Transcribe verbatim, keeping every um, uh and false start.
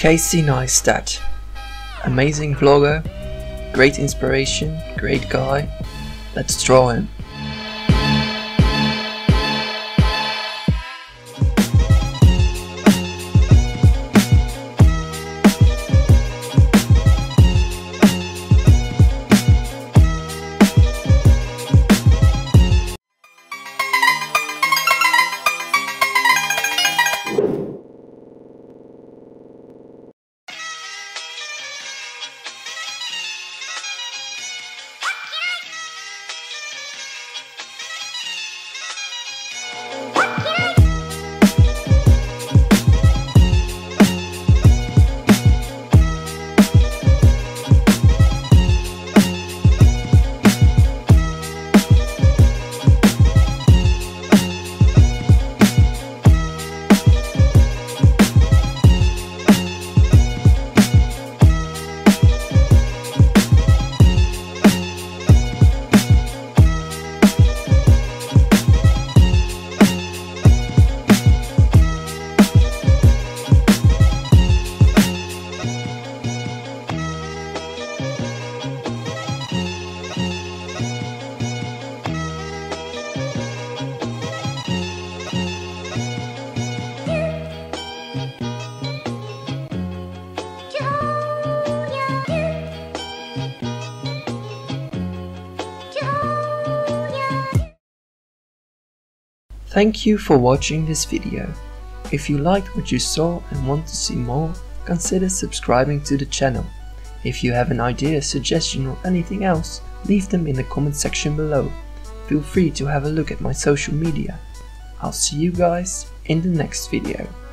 Casey Neistat, amazing vlogger, great inspiration, great guy. Let's draw him. Thank you for watching this video. If you liked what you saw and want to see more, consider subscribing to the channel. If you have an idea, suggestion or anything else, leave them in the comment section below. Feel free to have a look at my social media. I'll see you guys in the next video.